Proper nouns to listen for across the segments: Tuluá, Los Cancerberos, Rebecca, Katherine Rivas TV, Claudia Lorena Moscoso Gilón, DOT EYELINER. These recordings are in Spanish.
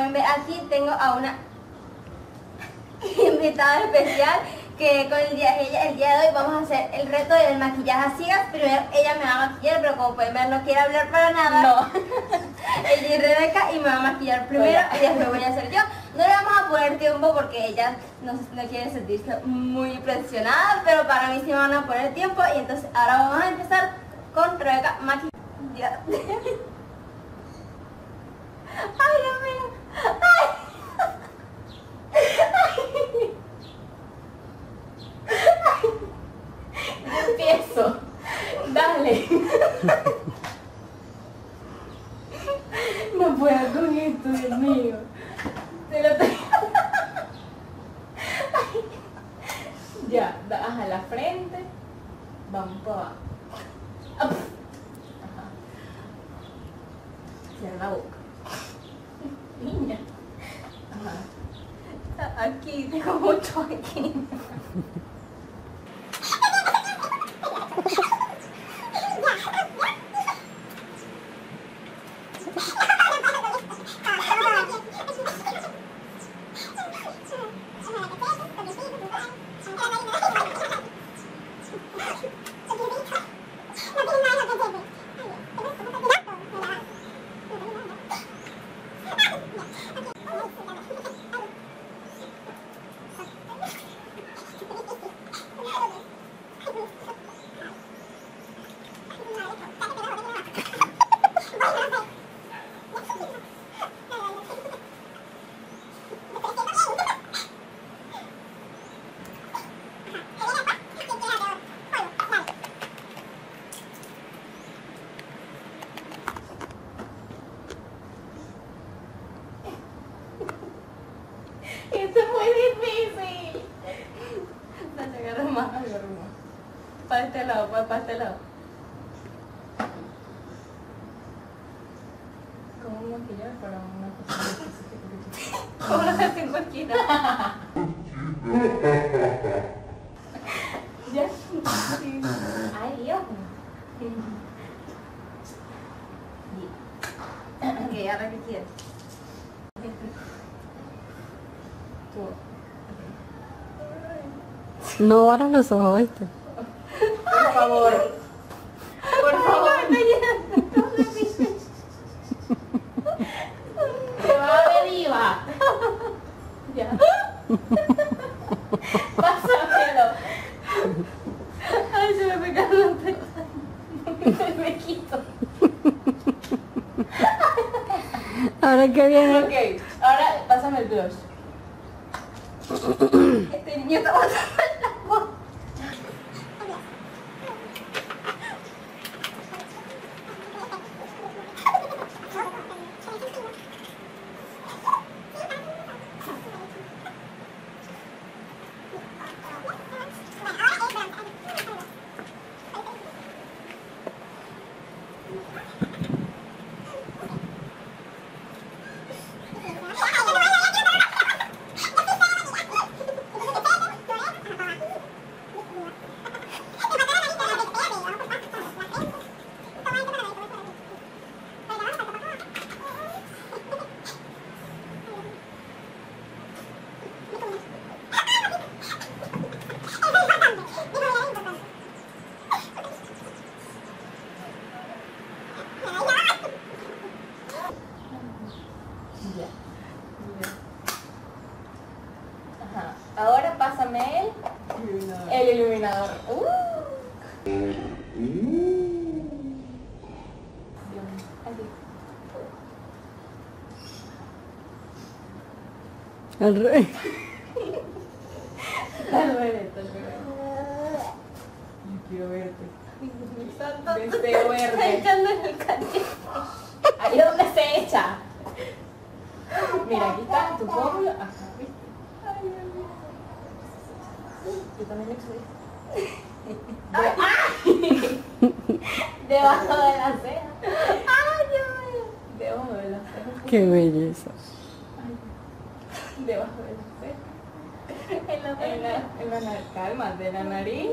pueden ver aquí tengo a una invitada especial que con el día de hoy vamos a hacer el reto del maquillaje a ciegas. Primero ella me va a maquillar, pero como pueden ver no quiere hablar para nada. No. Ella es Rebecca y me va a maquillar primero y después voy a hacer yo. No le vamos a poner tiempo porque ella no quiere sentirse muy presionada, pero para mí sí me van a poner tiempo. Y entonces ahora vamos a empezar con Rebecca maquillando. Ay, Dios mío. Empiezo. Dale. No puedo con esto, Dios mío. Te lo traigo. Ya, baja la frente. Vamos para abajo. Ajá. Cierra la boca. Niña. Ajá. Aquí, tengo mucho aquí. Para este lado, para este lado. ¿Cómo maquillar para una cosa específica? ¿Cómo lo haces en cualquiera? Ya. Ay, Dios. Ok, ahora que quieres. No, ahora los ojos, ¿viste? Por favor. Por favor. Se va a ver viva. Ya. Pásamelo. Ay, se me pegaron las pestañas. Me quito. Ahora que viene. Ok, ahora pásame el blush. Este niño está pasando el agua. Ahora pásame el iluminador. El rey. Yo quiero verte. Deseo verte. Está echando en el cachete. Ahí es donde se echa. Mira, aquí está tu pueblo. Yo también estoy. Debajo de la ceja. Ay, Dios mío. Debajo de la ceja. Qué belleza. Ay, debajo de la ceja. En la calma, de la nariz.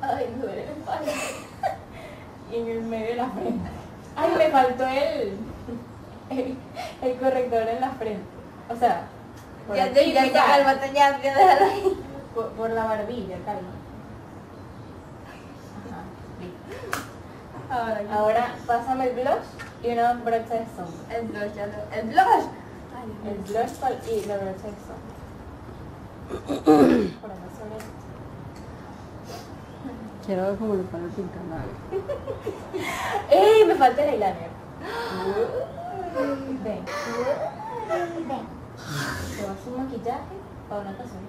Ay, me duele la espalda. Y en el medio de la frente. Ay, me faltó el el corrector en la frente. O sea, por ya te ya cálmate, ya, déjalo ahí. Por la barbilla, calma. Ahora pásame el blush y una brocha de sombra. El blush, ya lo... ¡El blush! Ay, el blush y la brocha de sombra. Quiero ver cómo le pone el pintalabio. ¡Ey! Me falta el eyeliner. Ven. Ven. Te vas un maquillaje para una ocasión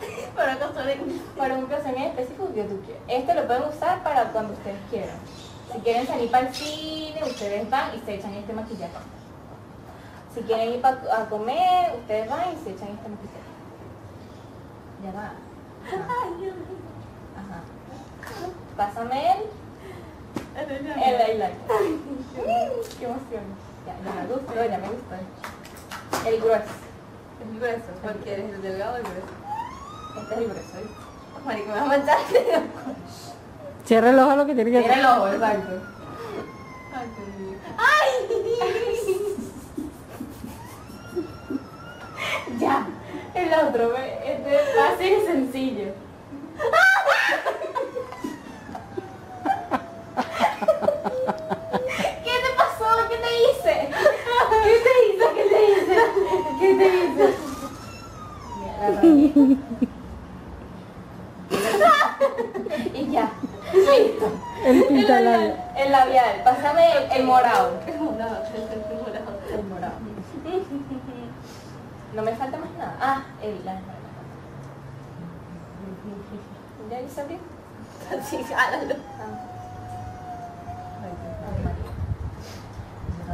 específica. Para una ocasión específica que tú quieras. Esto lo pueden usar para cuando ustedes quieran. Si quieren salir para el cine, ustedes van y se echan este maquillaje. Si quieren ir a comer, ustedes van y se echan este maquillaje. Ya va. Ajá. Pásame el eyeliner. Qué emoción. Ya me gustó. El grueso. El grueso, porque eres el delgado o el grueso. Este es el grueso, ¿eh? Marico, me vas a manchar. Cierra el ojo, lo que tiene que hacer. Cierra el ojo, exacto. ¡Ay! Ya. El otro, este es fácil y sencillo. ¿Qué te pasó? ¿Qué te hice? ¿Qué te hice? Y ya. Listo. El pintalabio. El labial. Pásame el morado. El morado. No me falta más nada. Ah, el la. ¿Ya le salió? Sí, jálalo.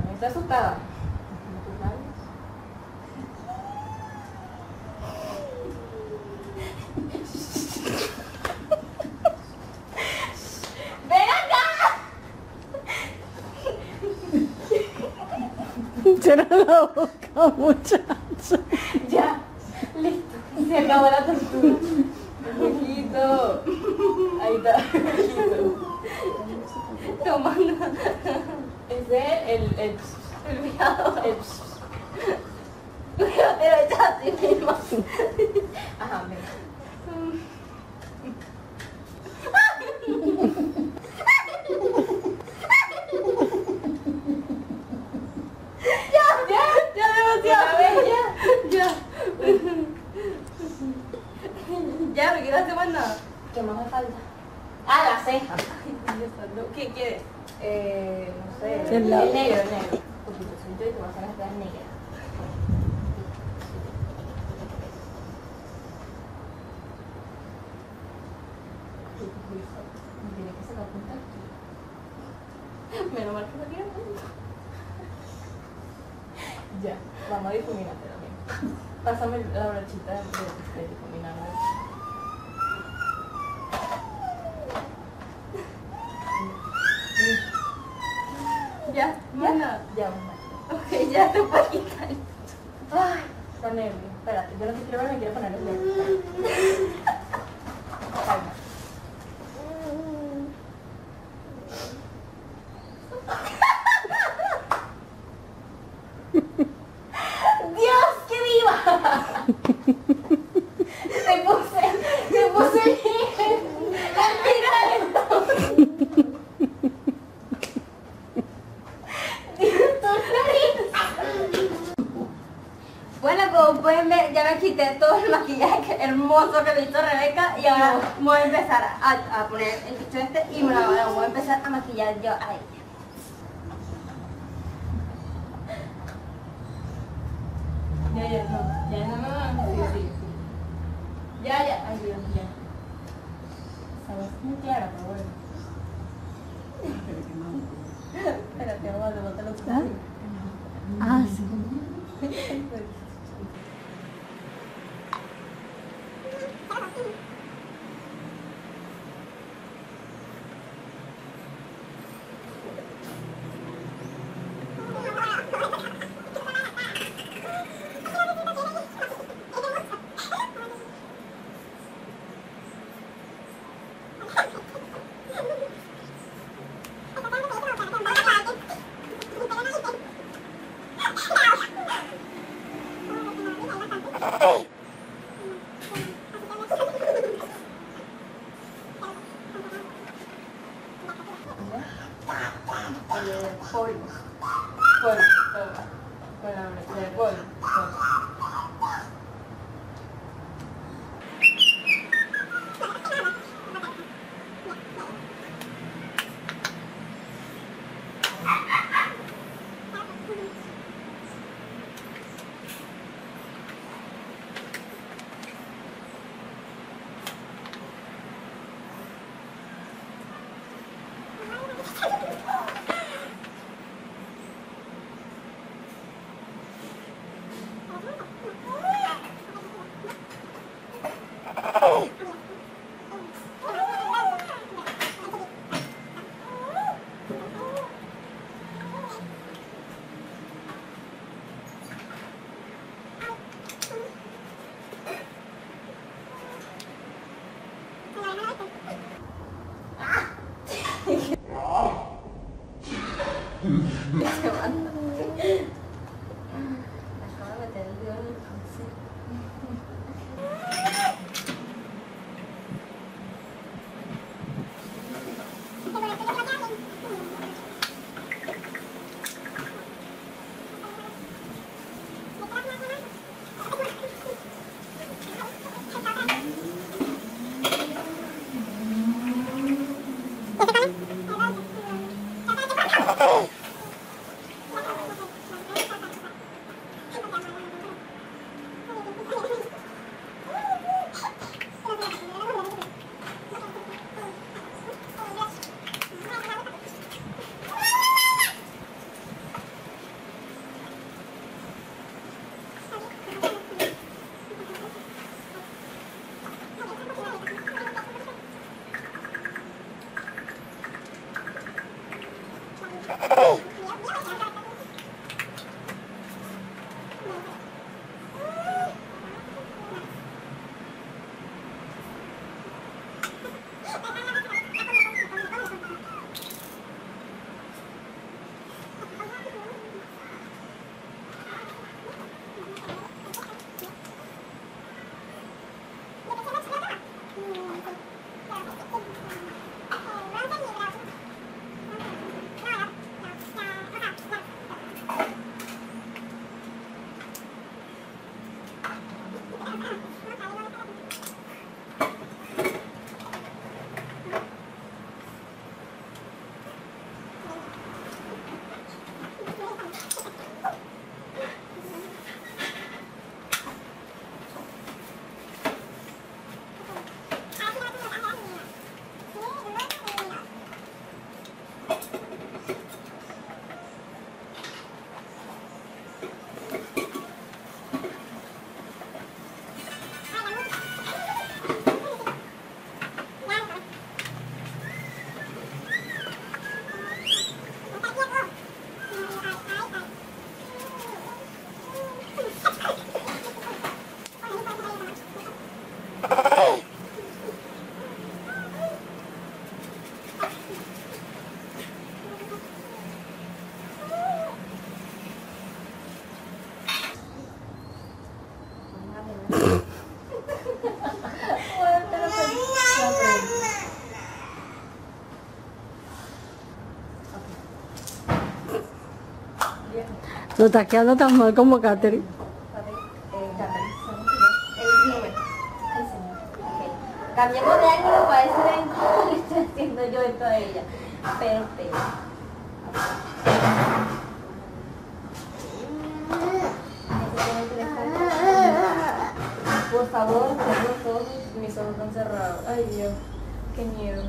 Me está asustada. Cierra la boca, muchacha. Ya, listo. Se acabó la tortura. Ojito. Ahí está. Ojito. Tomando. Ese es el viado. El viado ya a sí mismo. Ajá, mira. Ya, no quiero hacer más nada. ¿Qué más me falta? Ah, la ceja. ¿Qué quieres? No sé. El negro, el negro. Un poquito siento y te vas a las cejas negras. Me tiene que sacar punta aquí. Menos mal que no tiene punta. Ya, vamos a difuminarte también. Pásame la brochita de difuminarme. Ya, mana. Ya, mana. Ok, ya te puedo quitar. Ay, está nervio. Espérate, yo no te quiero ver, me quiero poner el dedo. Calma. Hermoso que le hizo Rebeca y ahora voy a empezar a poner el bicho este y me lo voy a empezar a maquillar yo a ella. Ya, ay Dios, ya. Sabes muy claro, pero bueno. Espérate, vamos a levantar los ojos. Ah, sí. No está quedando tan mal como Catherine. Cambiemos de ángulo para decir cómo le estoy haciendo yo esto a ella. Perfecto. Por favor, todos mis ojos están cerrados. Ay Dios, qué miedo.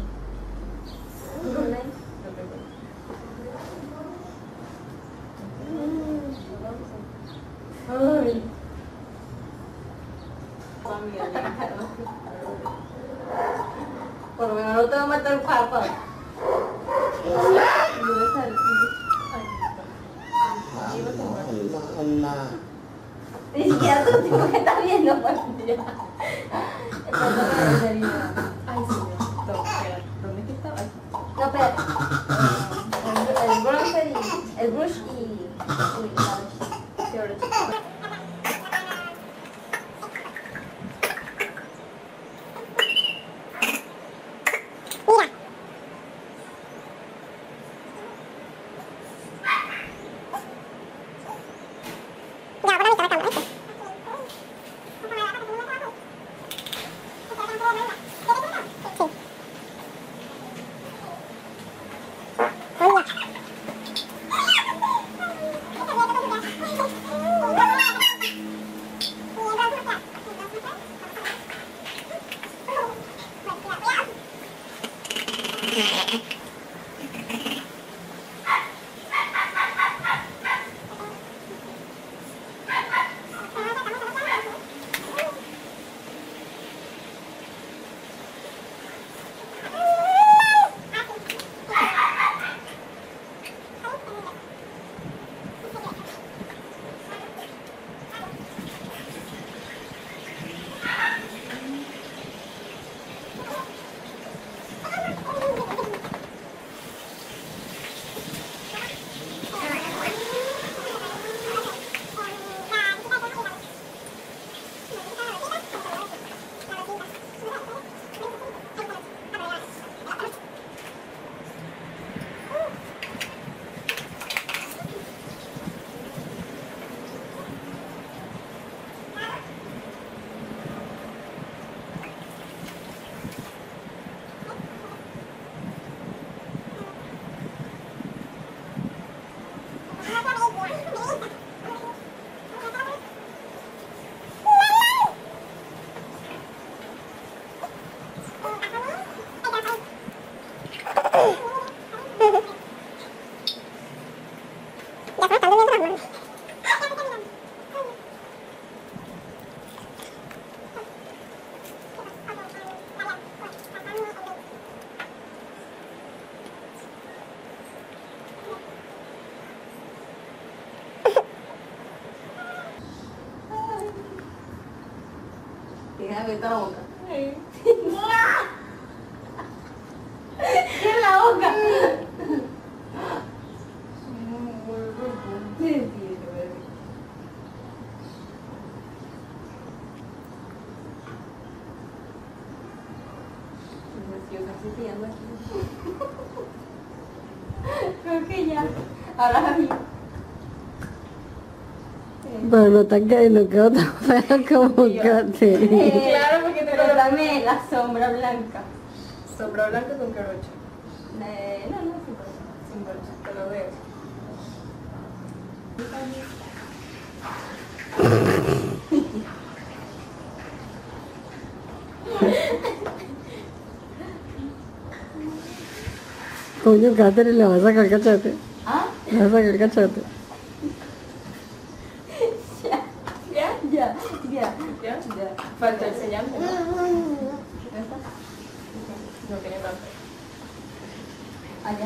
Aguenta la boca. Sí. En la boca. Yo casi te ando aquí. Creo que ya. Ahora es a mí. Pero no tan que no quedó tan feo como Katherine. Claro, porque te lo dame la sombra blanca. Sombra blanca con carocha. No, sin carocha, te lo veo. Coño, Katherine, le vas a sacar cachete. ¿Ah? Le vas a sacar cachete. Ya, falta el sellante. ¿No? ¿Ya está? No tiene tanto. Allá.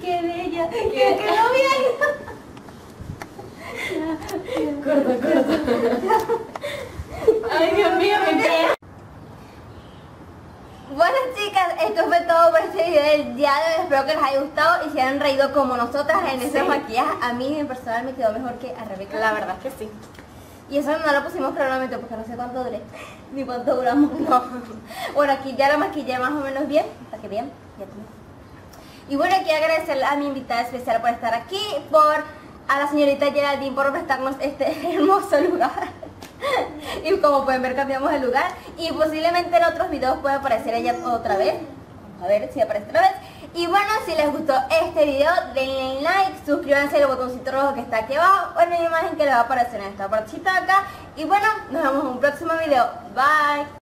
¡Qué bella! ¡Que quedó bien! Corto. ¡Ay, Dios mío, me queda! Bueno, chicas, esto fue todo por este video del día de hoy. Espero que les haya gustado y se hayan reído como nosotras en ese maquillaje. A mí en personal me quedó mejor que a Rebecca. La verdad es que sí. Y eso no lo pusimos probablemente porque no sé cuánto duré, ni cuánto duramos, no. Bueno, aquí ya la maquillé más o menos bien, para que vean. Y bueno, aquí agradecerle a mi invitada especial por estar aquí, a la señorita Geraldine por prestarnos este hermoso lugar. Y como pueden ver, cambiamos el lugar y posiblemente en otros videos pueda aparecer ella otra vez. Vamos a ver si aparece otra vez. Y bueno, si les gustó este video, denle like, suscríbanse al botoncito rojo que está aquí abajo, o en la imagen que les va a aparecer en esta partecita de acá. Y bueno, nos vemos en un próximo video. Bye.